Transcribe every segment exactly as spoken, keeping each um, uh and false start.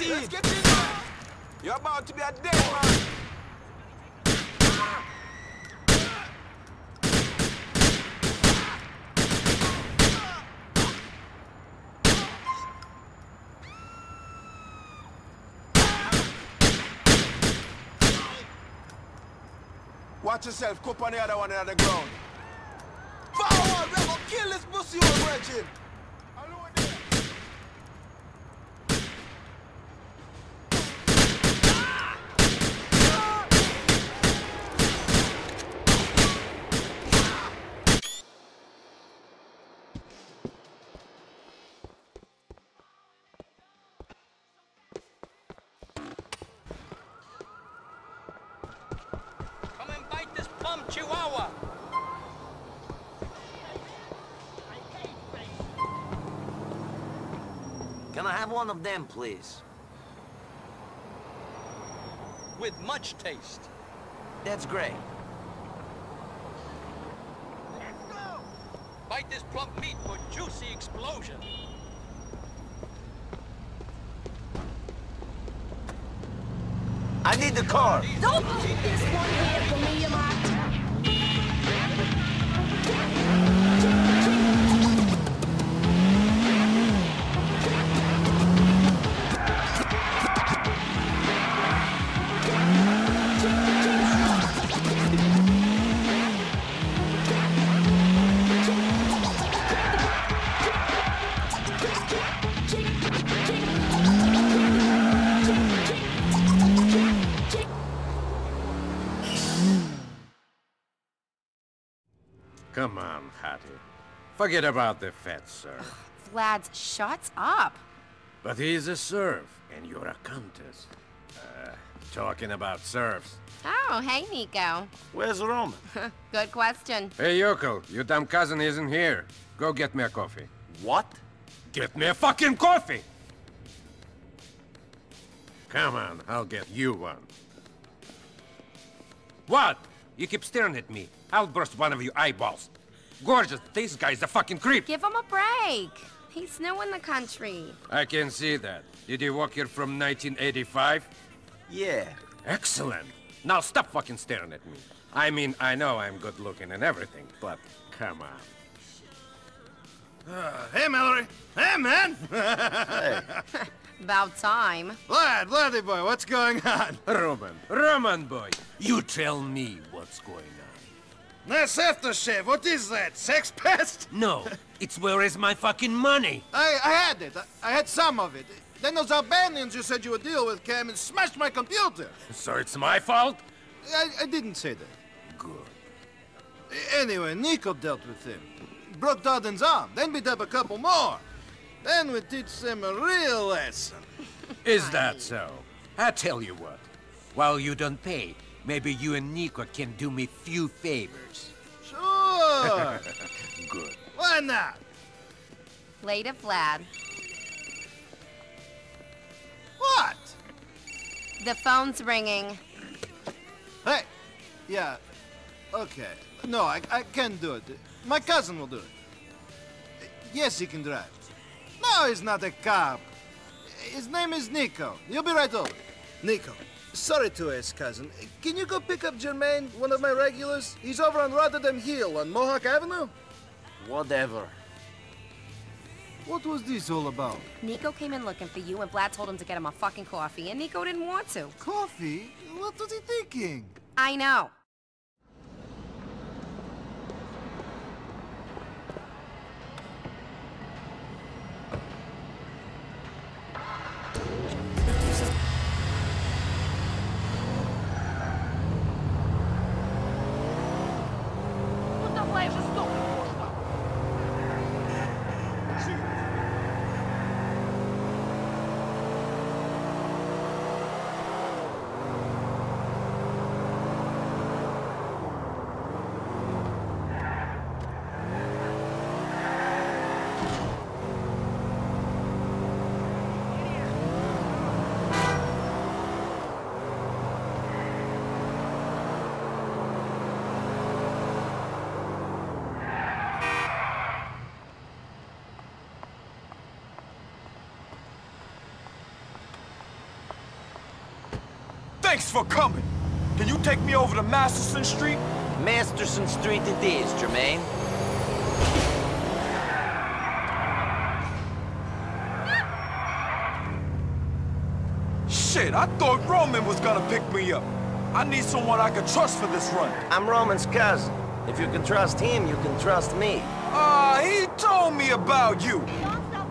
get in! Let's get in, man! You're about to be a dead man! Watch yourself, cup on the other one on the ground. Forward, we're gonna kill this pussy over Reggie! Chihuahua. Can I have one of them, please? With much taste. That's great. Let's go! Bite this plump meat for juicy explosion. I need the car. Don't put this one here for me, Mark. Come on, Hattie. Forget about the fat serve. Ugh, Vlad, shut up. But he's a serf, and you're a countess. Uh, talking about serfs. Oh, hey, Nico. Where's Roman? Good question. Hey, Yoko, your dumb cousin isn't here. Go get me a coffee. What? Get me a fucking coffee! Come on, I'll get you one. What? You keep staring at me. I'll burst one of your eyeballs. Gorgeous, this guy's a fucking creep. Give him a break. He's new in the country. I can see that. Did you walk here from nineteen eighty-five? Yeah. Excellent. Now stop fucking staring at me. I mean, I know I'm good looking and everything, but come on. Uh, hey, Mallory. Hey, man. Hey. About time. Vlad, Vladdy boy, what's going on? Roman, Roman boy, you tell me what's going on. Nice aftershave, what is that, sex pest? No, it's where is my fucking money? I, I had it, I, I had some of it. Then those Albanians you said you would deal with came and smashed my computer. So it's my fault? I, I didn't say that. Good. Anyway, Nico dealt with him. Broke Darden's arm, then beat up a couple more. Then we teach them a real lesson. Is that so? I tell you what. While you don't pay, maybe you and Nico can do me few favors. Sure! Good. Why not? Later, Vlad. What? The phone's ringing. Hey! Yeah. Okay. No, I, I can't do it. My cousin will do it. Yes, he can drive. No, he's not a cop. His name is Nico. You'll be right over. Nico, sorry to ask, cousin. Can you go pick up Jermaine, one of my regulars? He's over on Rotterdam Hill on Mohawk Avenue? Whatever. What was this all about? Nico came in looking for you, and Vlad told him to get him a fucking coffee, and Nico didn't want to. Coffee? What was he thinking? I know. Thanks for coming. Can you take me over to Masterson Street? Masterson Street it is, Jermaine. Shit, I thought Roman was gonna pick me up. I need someone I can trust for this run. I'm Roman's cousin. If you can trust him, you can trust me. Ah, uh, he told me about you.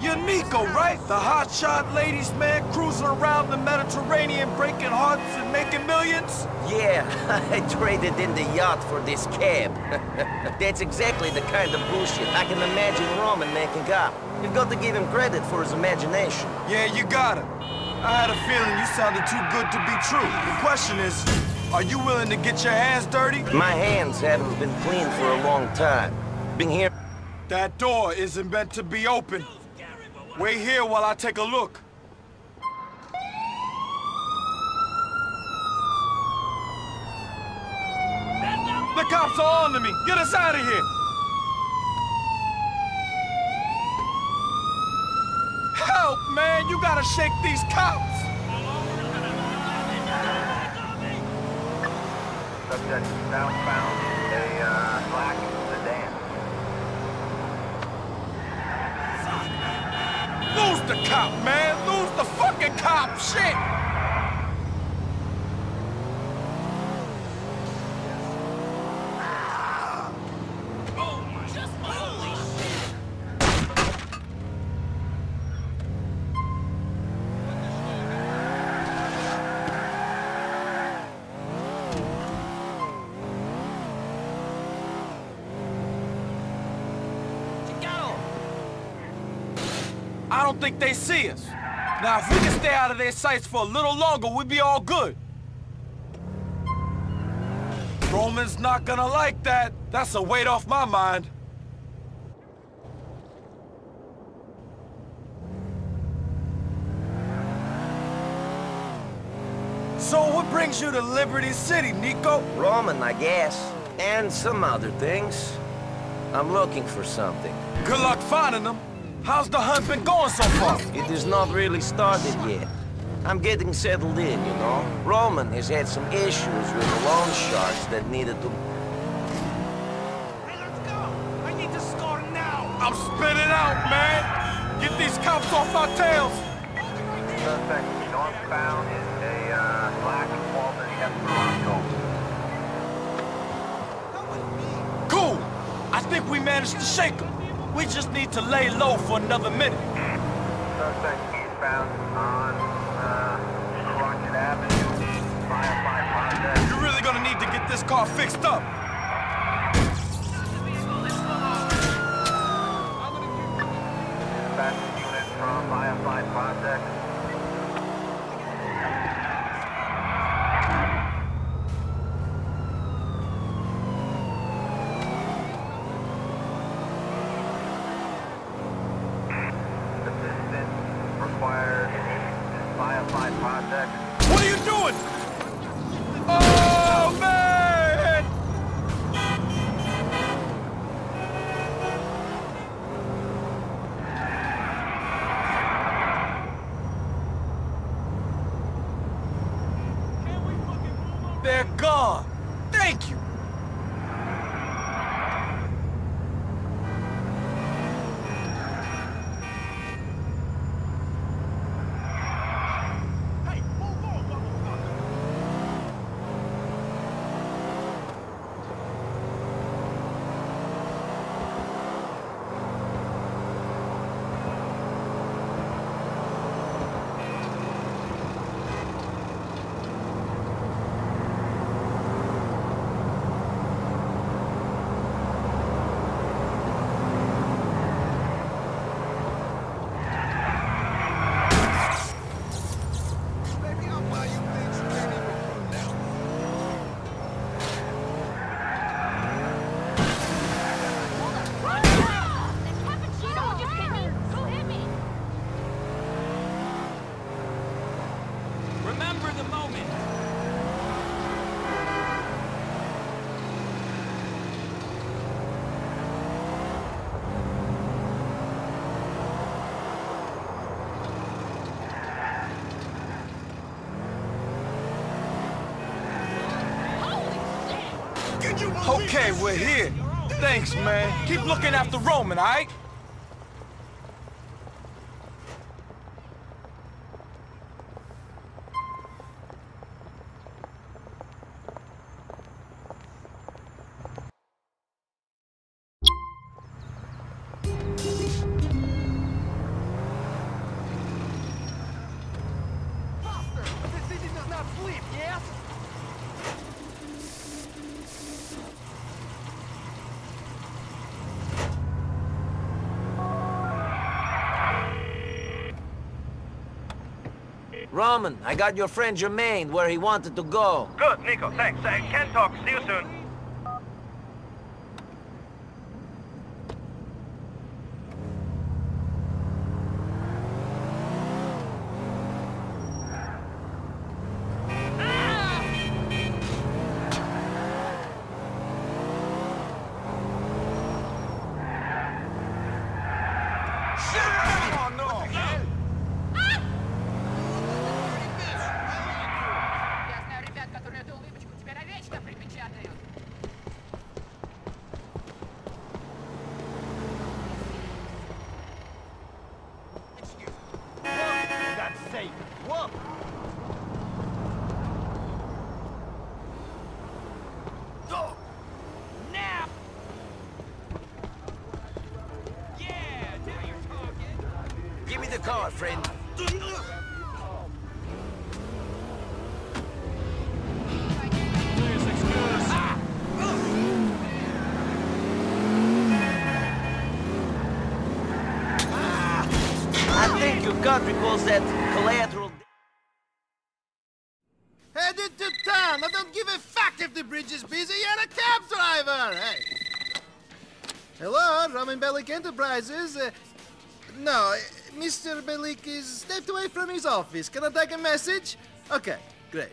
You're Nico, right? The hotshot ladies man cruising around the Mediterranean, breaking hearts and making millions? Yeah, I traded in the yacht for this cab. That's exactly the kind of bullshit I can imagine Roman making up. You've got to give him credit for his imagination. Yeah, you got it. I had a feeling you sounded too good to be true. The question is, are you willing to get your hands dirty? My hands haven't been clean for a long time. Been here... That door isn't meant to be open. Wait here while I take a look. The cops are on to me. Get us out of here. Help, man. You gotta shake these cops. Subject southbound, a uh, black sedan. Lose the cop, man! Lose the fucking cop! Shit! I don't think they see us. Now, if we can stay out of their sights for a little longer, we'd be all good. Roman's not gonna like that. That's a weight off my mind. So what brings you to Liberty City, Nico? Roman, I guess. And some other things. I'm looking for something. Good luck finding them. How's the hunt been going so far? It has not really started yet. I'm getting settled in, you know. Roman has had some issues with the loan sharks that needed to... Hey, let's go! I need to score now! I'm spitting out, man! Get these cops off our tails! Suspect northbound is a uh, black Walter Hepburn. Cool! I think we managed to shake him. We just need to lay low for another minute. Suspect eastbound on uh, Rocket Avenue. five five five. You're really gonna need to get this car fixed up. Dispatch unit from five five five. What are you doing? Oh, man! They're gone. Thank you. Okay, we're here. Thanks, man. Keep looking after Roman, all right? Roman, I got your friend Jermaine where he wanted to go. Good, Nico. Thanks. I can talk. See you soon. Car, friend. I think your country calls that collateral. Headed to town. I don't give a fuck if the bridge is busy. You're a cab driver. Hey. Hello, Roman Belik Enterprises. Uh, no. Mister Belik is stepped away from his office. Can I take a message? Okay, great.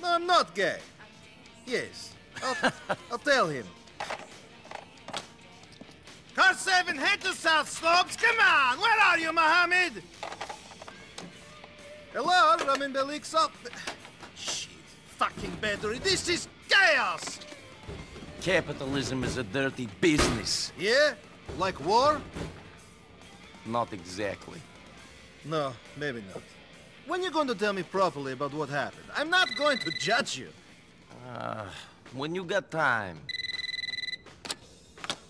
No, I'm not gay. Yes, I'll, I'll tell him. Car seven, head to South Slopes. Come on, where are you, Mohammed? Hello, Ramin Belik's up. Shit, fucking battery. This is chaos. Capitalism is a dirty business. Yeah? Like war? Not exactly. No, maybe not. When are you going to tell me properly about what happened? I'm not going to judge you. Uh, when you got time.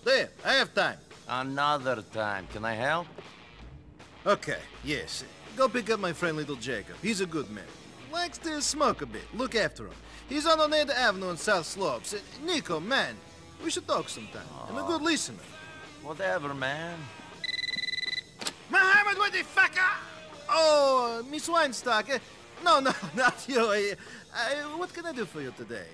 There, I have time. Another time. Can I help? Okay, yes. Go pick up my friend Little Jacob. He's a good man. Likes to smoke a bit. Look after him. He's on Oneida Avenue in South Slopes. Nico, man, we should talk sometime. Oh. I'm a good listener. Whatever, man. Mohammed, what the fuck? Oh, Miss Weinstock. Uh, no, no, not you. I, I, what can I do for you today?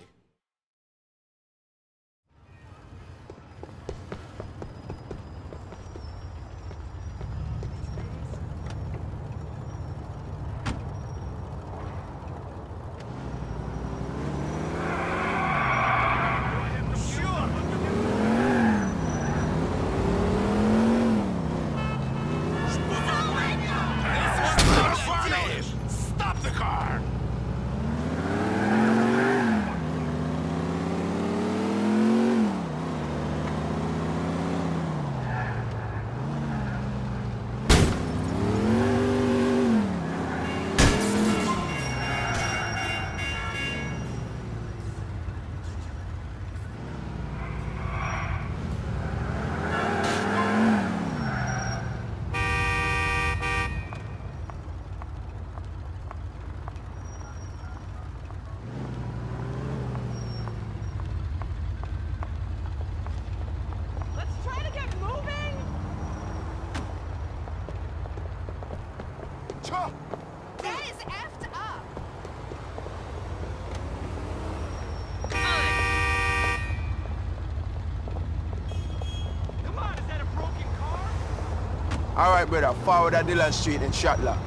All right, brother, forward at Dillon Street and Shatla.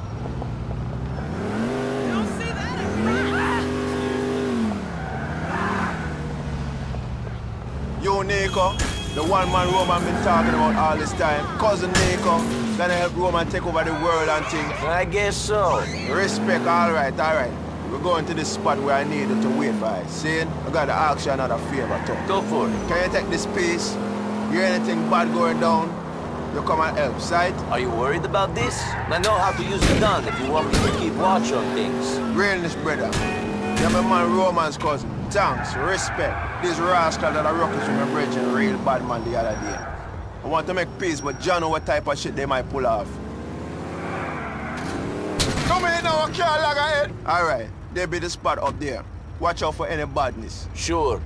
Yo, Nico, the one-man Roman been talking about all this time. Cousin Nico, gonna help Roman take over the world and things. I guess so. Respect, all right, all right. We're going to this spot where I need you to wait by. Saying, I got to ask you another favor too. Go for it. Can you take this piece? You hear anything bad going down? You come and help, sight? Are you worried about this? I know how to use the gun if you want me to keep watch on things. Realness, brother. You're my man Roman's cousin. Thanks, respect. This rascal that I rocked with my brethren, real bad man the other day. I want to make peace, but John know what type of shit they might pull off. Come in now, I can't lag ahead. Alright, there be the spot up there. Watch out for any badness. Sure.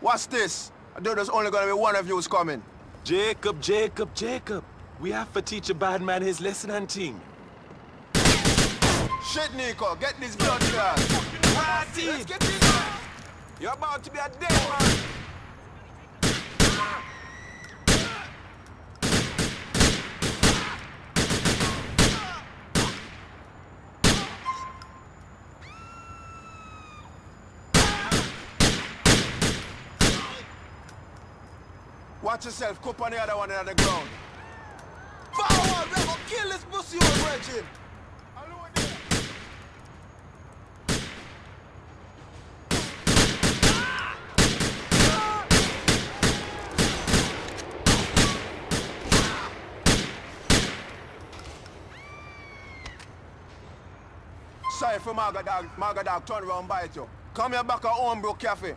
What's this? I know there's only gonna be one of you who's coming. Jacob, Jacob, Jacob. We have to teach a bad man his lesson and thing. Shit, Nico, get this blood clot. Let's get this guy. You're about to be a dead man. Watch yourself, cup on the other one on the ground. Forward, Rebel, kill this pussy old virgin! Sorry for Margadog, Margadog turn around and bite you. Come here back at Homebrew Cafe.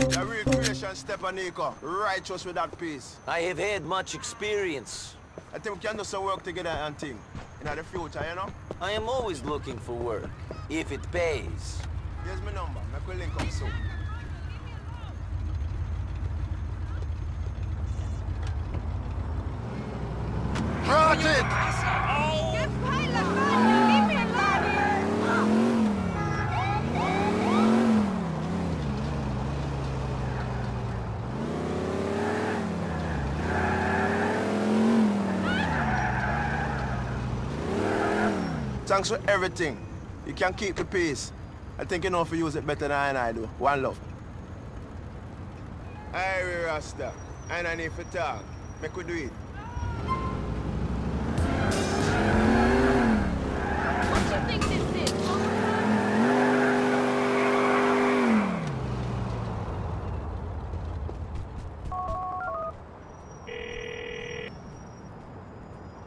The real creation, Stepanico. Righteous with that piece. I have had much experience. I think we can do some work together and thing. In the future, you know? I am always looking for work. If it pays. Here's my number. I could link up soon. Brought it! Oh. Thanks for everything. You can keep the peace. I think you know if you use it better than I do. One love. Aye, we Rasta. I don't need to talk. Make we do it. What do you think this is?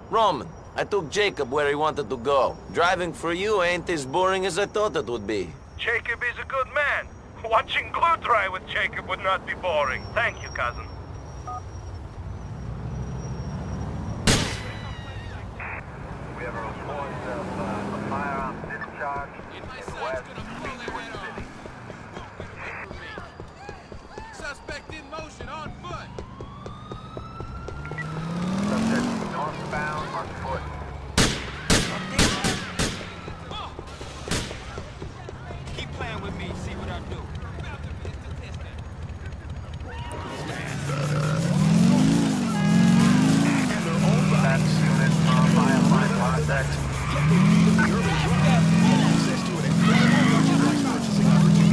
Roman. I took Jacob where he wanted to go. Driving for you ain't as boring as I thought it would be. Jacob is a good man. Watching glue dry with Jacob would not be boring. Thank you, cousin. We have a report of uh, a firearm discharge in West Beechwood City. Suspect in motion, on foot. Subject northbound on foot. Keep playing with me, see what I do. That student on fire line contact. Access to it. Purchasing opportunity.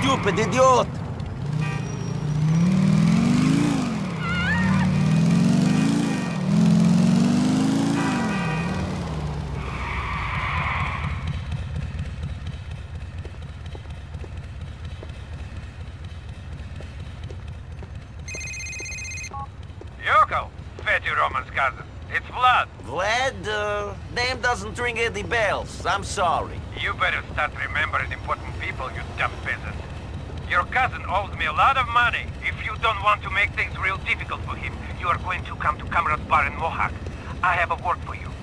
Stupid idiot! you, Roman's cousin. It's Vlad. Vlad? Uh, name doesn't ring any bells. I'm sorry. You better start remembering important people, you dumb peasant. Your cousin owes me a lot of money. If you don't want to make things real difficult for him, you are going to come to Kamrad's bar in Mohawk. I have a word for you.